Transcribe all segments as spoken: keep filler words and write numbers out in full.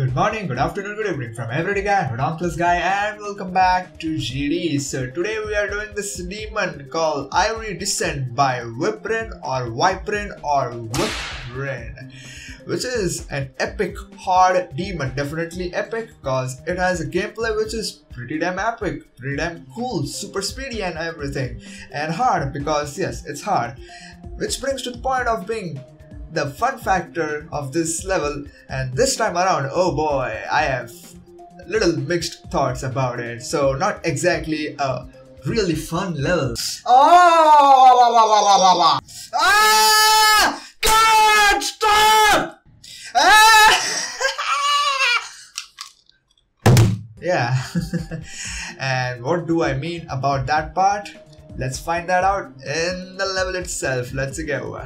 Good morning, good afternoon, good evening from every guy, Ridonculous Guy, and welcome back to G D. So today we are doing this demon called Iridescent by Viprin or Viprin or Viprin, which is an epic hard demon. Definitely epic because it has a gameplay which is pretty damn epic, pretty damn cool, super speedy and everything, and hard because yes, it's hard, which brings to the point of being the fun factor of this level. And this time around, oh boy, I have little mixed thoughts about it. So not exactly a really fun level. Oh, la, la, la, la, la. Ah! God, stop! Ah! Yeah. And what do I mean about that part? Let's find that out in the level itself. Let's go.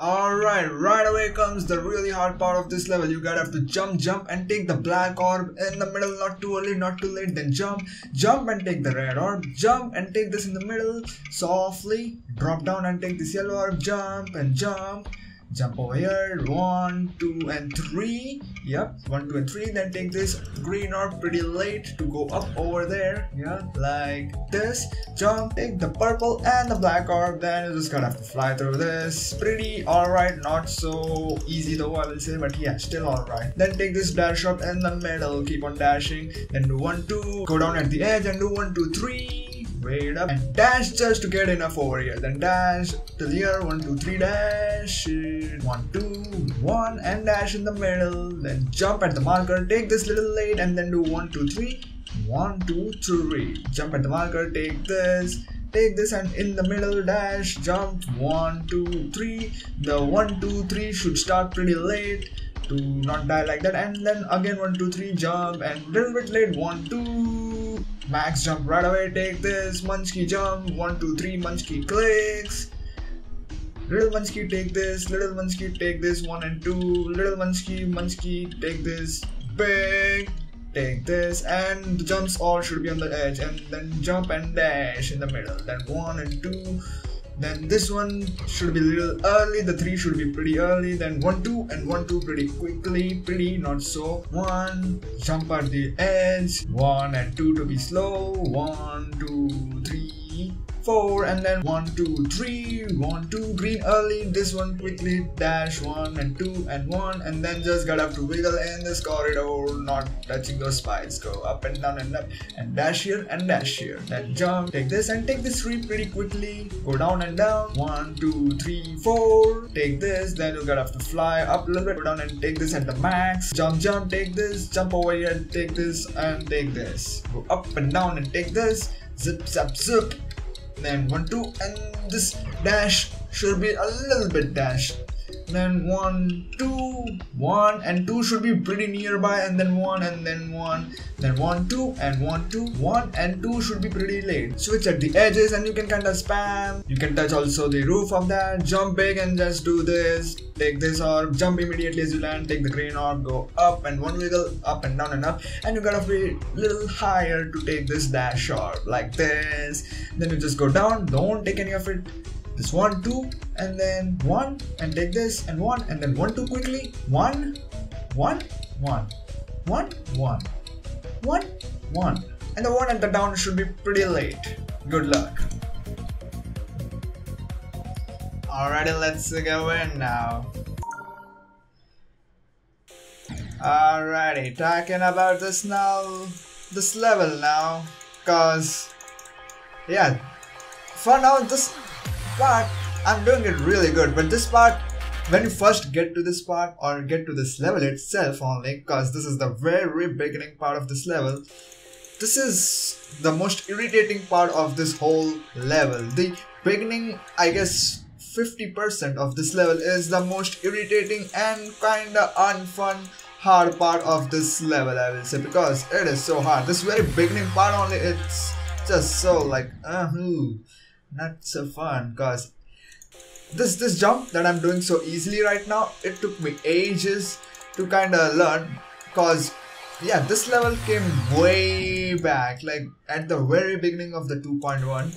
Alright, right away comes the really hard part of this level. You gotta have to jump, jump and take the black orb in the middle, not too early, not too late, then jump, jump and take the red orb, jump and take this in the middle, softly, drop down and take this yellow orb, jump and jump, jump over here, one, two and three, yep, one, two and three, then take this green orb pretty late to go up over there, yeah, like this, jump, take the purple and the black orb, then you just gotta have to fly through this, pretty alright, not so easy though I will say, but yeah, still alright, then take this dash orb in the middle, keep on dashing, then do one, two, go down at the edge and do one, two, three, wait up and dash just to get enough over here, then dash till here, one, two, three, dash, one, two, one and dash in the middle, then jump at the marker, take this little late and then do one, two, three, one, two, three, jump at the marker, take this, take this and in the middle, dash, jump, one, two, three, the one, two, three should start pretty late to not die like that, and then again one, two, three, jump and little bit late, one, two, max jump right away, take this, munchki jump, one, two, three, munchki clicks, little munchki take this, little munchki take this, one and two, little munchki, munchki take this, big, take this, and the jumps all should be on the edge, and then jump and dash in the middle, then one and two, then this one should be a little early, the three should be pretty early, then one, two and one, two pretty quickly, pretty not so, one, jump at the edge, one and two to be slow, one, two, three, four, and then one, two, three, one, two, green early, this one quickly, dash, one and two and one, and then just gotta have to wiggle in this corridor, not touching those spikes, go up and down and up, and dash here and dash here, then jump, take this and take this three pretty quickly, go down and down, one, two, three, four, take this, then you gotta have to fly up a little bit, go down and take this at the max, jump, jump, take this, jump over here, take this and take this, go up and down and take this, zip, zap, zip, then one, two, and this dash should be a little bit dash, then one, two, one and two should be pretty nearby, and then one and then one, then one, two and one, two, one and two should be pretty late, switch at the edges and you can kinda spam, you can touch also the roof of that, jump big and just do this, take this orb, jump immediately as you land, take the green orb, go up and one wiggle, up and down and up, and you gotta be a little higher to take this dash orb, like this, then you just go down, don't take any of it, this one, two, and then one, and take this, and one, and then one, two quickly, one, one, one, one, one, one, one, and the one and the down should be pretty late. Good luck. Alrighty, let's go in now. Alrighty, talking about this now, this level now, cause, yeah, for now this part, I'm doing it really good, but this part, when you first get to this part or get to this level itself only, because this is the very beginning part of this level, this is the most irritating part of this whole level. The beginning, I guess fifty percent of this level is the most irritating and kinda unfun hard part of this level, I will say, because it is so hard. This very beginning part only, it's just so like, uh-huh. Not so fun, cause this this jump that I'm doing so easily right now, it took me ages to kinda learn, cause yeah, this level came way back, like at the very beginning of the two point one.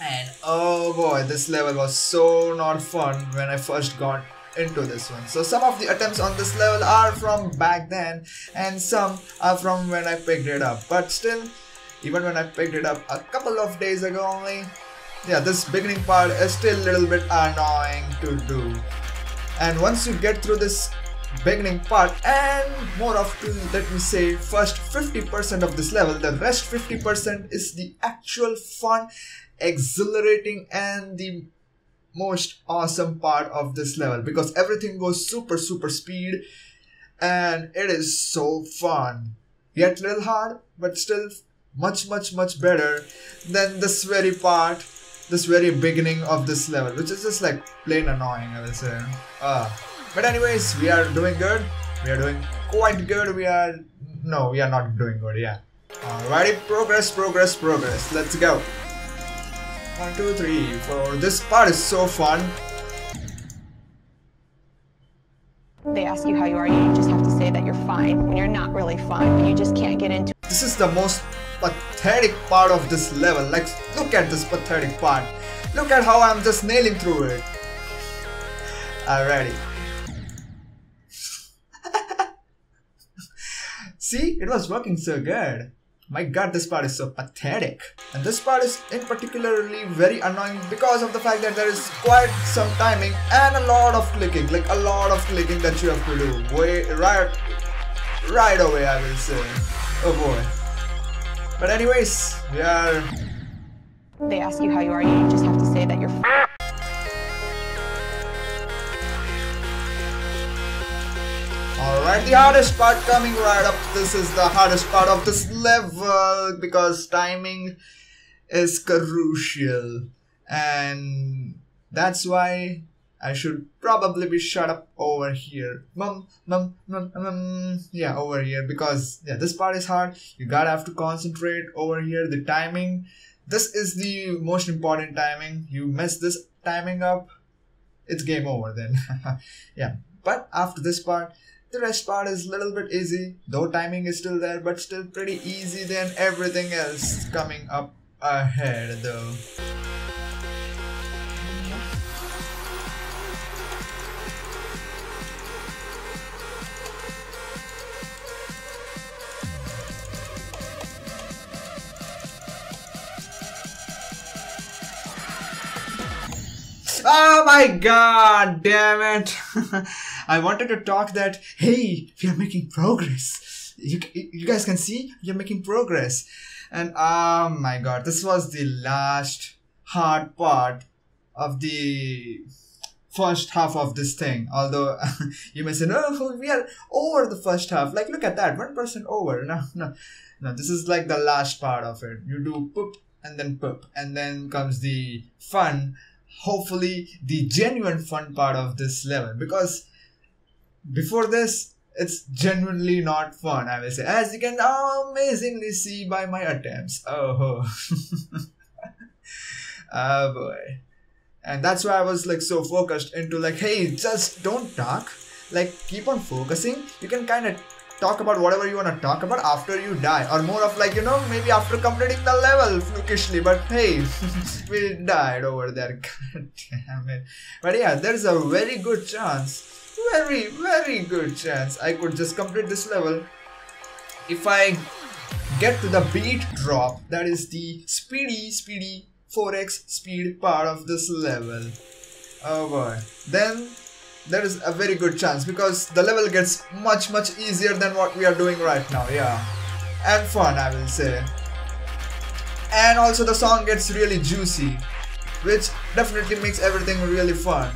And oh boy, this level was so not fun when I first got into this one. So some of the attempts on this level are from back then and some are from when I picked it up. But still, even when I picked it up a couple of days ago only, yeah, this beginning part is still a little bit annoying to do. And once you get through this beginning part, and more often, let me say, first fifty percent of this level, the rest fifty percent is the actual fun, exhilarating and the most awesome part of this level, because everything goes super super speed and it is so fun, yet little hard, but still much much much better than this very part, this very beginning of this level, which is just like plain annoying, I will say. Uh, but anyways, we are doing good, we are doing quite good, we are, no, we are not doing good, yeah. Alrighty, progress, progress, progress, let's go. one, two, three, four, this part is so fun. They ask you how you are, you just have to say that you're fine, when you're not really fine, but you just can't get into it. This is the most pathetic part of this level, like look at this pathetic part. Look at how I'm just nailing through it. Alrighty. See, it was working so good. My god, this part is so pathetic. And this part is in particularly very annoying because of the fact that there is quite some timing and a lot of clicking, like a lot of clicking that you have to do. Way, right, right away I will say. Oh boy. But anyways, we are... They ask you how you are, you just have to say that you're f- Alright, the hardest part coming right up. This is the hardest part of this level because timing is crucial. And that's why I should probably be shut up over here. Mum, mum, mum, mum. Yeah, over here, because yeah, this part is hard. You gotta have to concentrate over here. The timing, this is the most important timing. You mess this timing up, it's game over then. Yeah, but after this part, the rest part is a little bit easy. Though timing is still there, but still pretty easy than everything else coming up ahead though. Oh my god, damn it. I wanted to talk that, hey, we are making progress. You, you guys can see, we are making progress. And oh my god, this was the last hard part of the first half of this thing. Although you may say, no, we are over the first half. Like, look at that, one person over. No, no, no, this is like the last part of it. You do poop and then poop. And then comes the fun. Hopefully the genuine fun part of this level, because before this it's genuinely not fun, I will say, as you can amazingly see by my attempts. Oh, oh boy. And that's why I was like so focused into like, hey, just don't talk, like keep on focusing. You can kind of talk about whatever you want to talk about after you die, or more of like, you know, maybe after completing the level flukishly, but hey, we died over there, god damn it. But yeah, there's a very good chance, very very good chance I could just complete this level if I get to the beat drop, that is the speedy speedy four X speed part of this level. Oh boy, then there is a very good chance, because the level gets much much easier than what we are doing right now. Yeah, and fun, I will say. And also the song gets really juicy, which definitely makes everything really fun.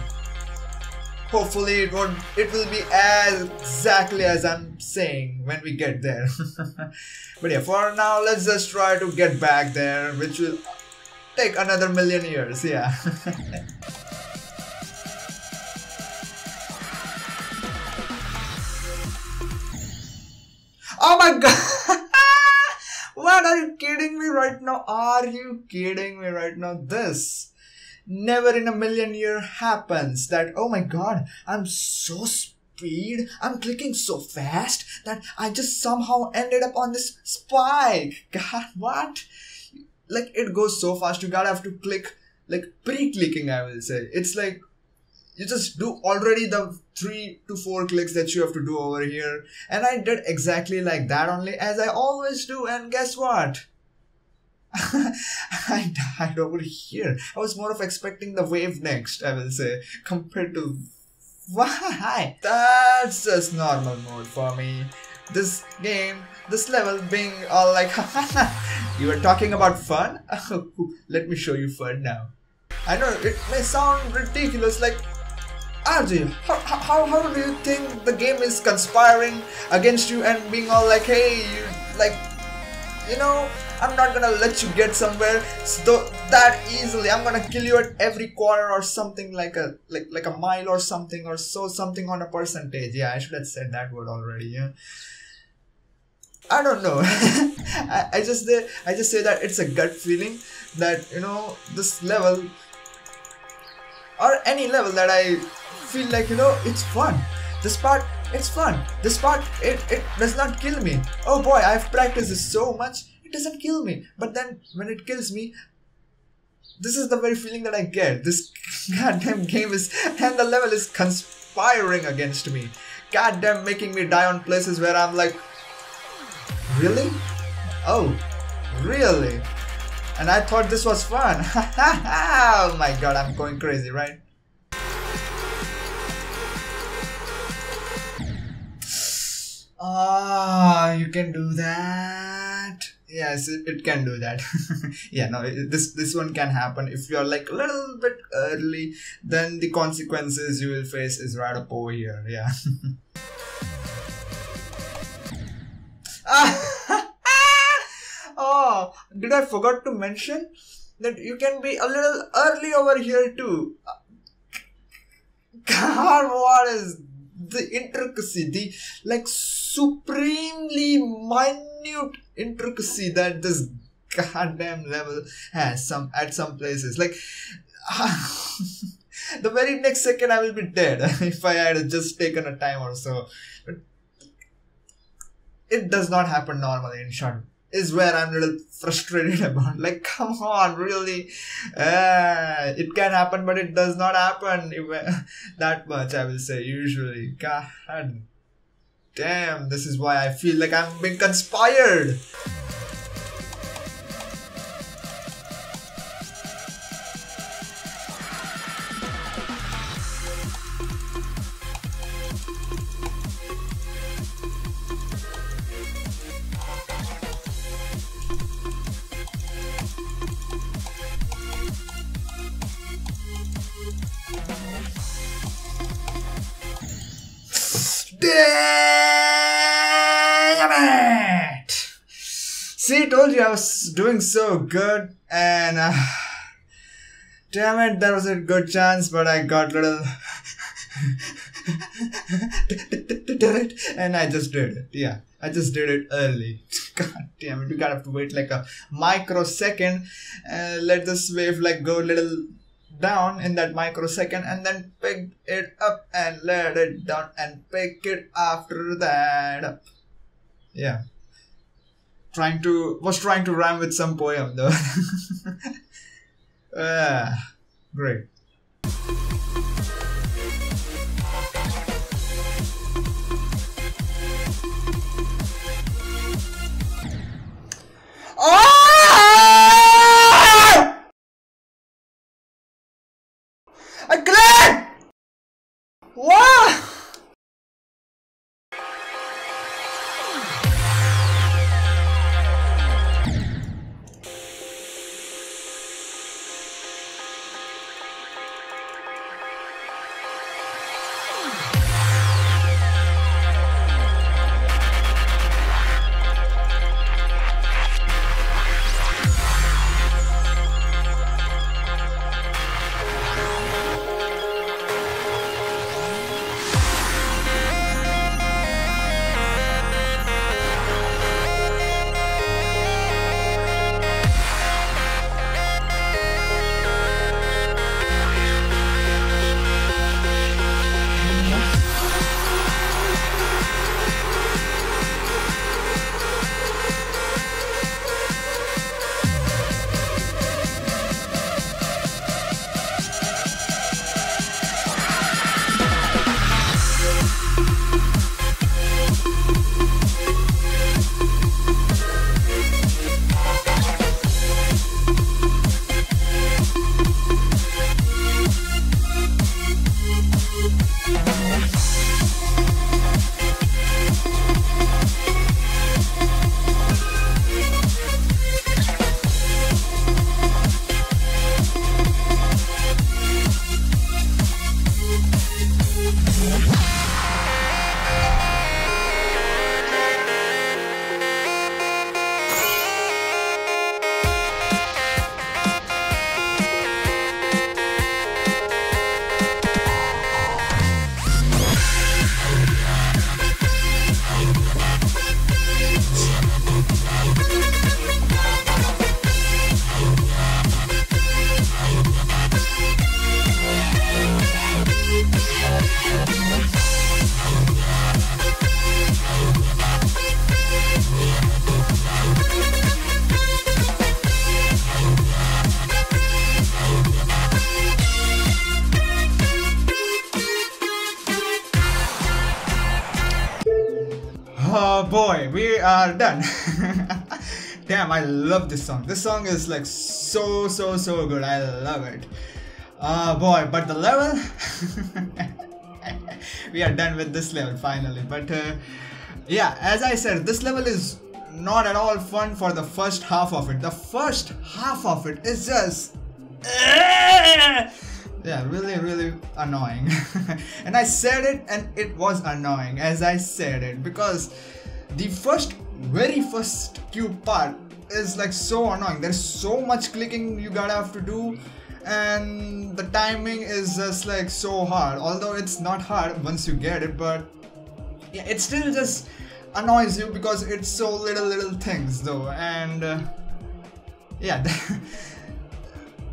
Hopefully it won't, it will be as exactly as I'm saying when we get there. But yeah, for now let's just try to get back there, which will take another million years. Yeah. Oh my god! What, are you kidding me right now? Are you kidding me right now? This never in a million year happens, that oh my god, I'm so speed, I'm clicking so fast that I just somehow ended up on this spike. God, what? Like, it goes so fast, you gotta have to click, like pre-clicking, I will say. It's like, you just do already the three to four clicks that you have to do over here. And I did exactly like that only, as I always do, and guess what? I died over here. I was more of expecting the wave next, I will say, compared to... Why? That's just normal mode for me. This game, this level being all like, you were talking about fun? Let me show you fun now. I know it may sound ridiculous, like, R J, how, how, how do you think the game is conspiring against you and being all like, hey, you, like, you know, I'm not gonna let you get somewhere so that easily. I'm gonna kill you at every corner or something, like a like like a mile or something, or so something on a percentage. Yeah, I should have said that word already. Yeah, I don't know. I, I just say, I just say that it's a gut feeling that, you know, this level or any level that I feel like, you know, it's fun. This part, it's fun. This part, it, it does not kill me. Oh boy, I've practiced this so much. It doesn't kill me, but then when it kills me, this is the very feeling that I get. This goddamn game is, and the level is conspiring against me, goddamn making me die on places where I'm like, really? Oh, really? And I thought this was fun. Oh my god, I'm going crazy, right? Ah, oh, you can do that. Yes, it, it can do that. Yeah, no, it, this this one can happen. If you're like a little bit early, then the consequences you will face is right up over here. Yeah. Oh, did I forgot to mention that you can be a little early over here too? God, what is the intricacy, the like supremely minute intricacy that this goddamn level has some at some places, like the very next second I will be dead if I had just taken a time or so. But it does not happen normally, in short, is where I'm a little frustrated about. Like, come on, really? Uh, it can happen, but it does not happen that much, I will say, usually. God damn, this is why I feel like I'm being conspired. Damn it! See, I told you I was doing so good, and uh, damn it, that was a good chance, but I got little and I just did it. Yeah, I just did it early. God damn it, you gotta have to wait like a microsecond, uh, let this wave like go little down in that microsecond, and then pick it up and let it down and pick it after that up. Yeah, trying to was trying to rhyme with some poem though. uh, great. Oh! boy, we are done. Damn, I love this song. This song is like so, so, so good. I love it. Ah, uh, boy, but the level. We are done with this level finally. But uh, yeah, as I said, this level is not at all fun for the first half of it. The first half of it is just yeah, really, really annoying. And I said it, and it was annoying as I said it, because the first, very first cube part is like so annoying. There's so much clicking you gotta have to do, and the timing is just like so hard. Although it's not hard once you get it, but yeah, it still just annoys you because it's so little little things though. And uh, yeah, the,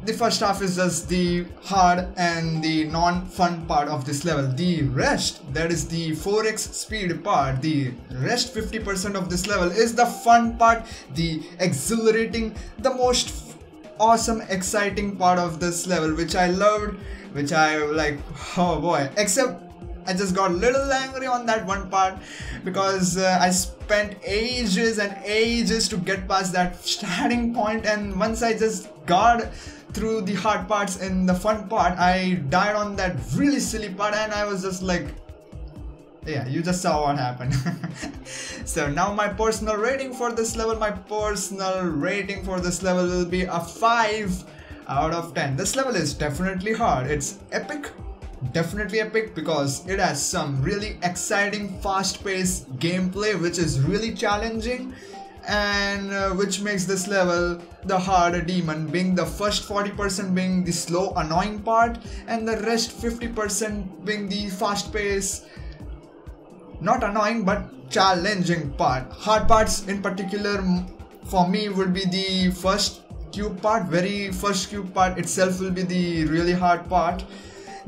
the first half is just the hard and the non-fun part of this level. The rest, that is the four x speed part, the rest fifty percent of this level is the fun part, the exhilarating, the most awesome, exciting part of this level, which I loved, which I like. Oh boy, except I just got a little angry on that one part, because uh, I spent ages and ages to get past that starting point, and once I just got through the hard parts and the fun part, I died on that really silly part, and I was just like, yeah, you just saw what happened. So now my personal rating for this level, my personal rating for this level will be a five out of ten. This level is definitely hard. It's epic, definitely epic, because it has some really exciting, fast-paced gameplay, which is really challenging, and uh, which makes this level the hard demon, being the first forty percent being the slow, annoying part, and the rest fifty percent being the fast-paced, not annoying but challenging part. Hard parts in particular for me would be the first cube part. Very first cube part itself will be the really hard part,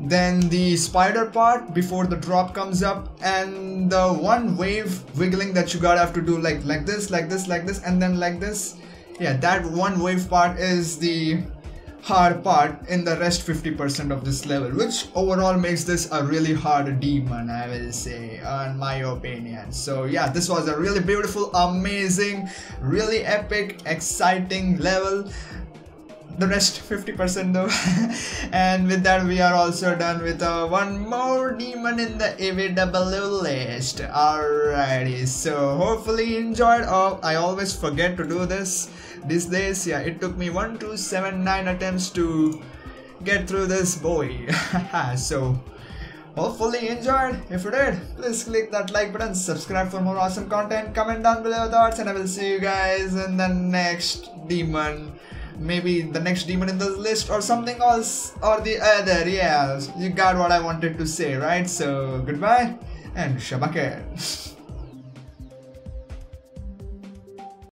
then the spider part before the drop comes up, and the one wave wiggling that you gotta have to do, like like this, like this, like this, and then like this. Yeah, that one wave part is the hard part in the rest fifty percent of this level, which overall makes this a really hard demon, I will say, in my opinion. So yeah, this was a really beautiful, amazing, really epic, exciting level, the rest fifty percent though. And with that, we are also done with uh, one more demon in the A V W list. Alrighty, so hopefully you enjoyed. Oh, I always forget to do this these days. Yeah, it took me one, two, seven, nine attempts to get through this boy. So hopefully you enjoyed. If you did, please click that like button, subscribe for more awesome content, comment down below your thoughts, and I will see you guys in the next demon. Maybe the next demon in this list or something else or the other. Yeah, you got what I wanted to say, right? So goodbye and Shabakir.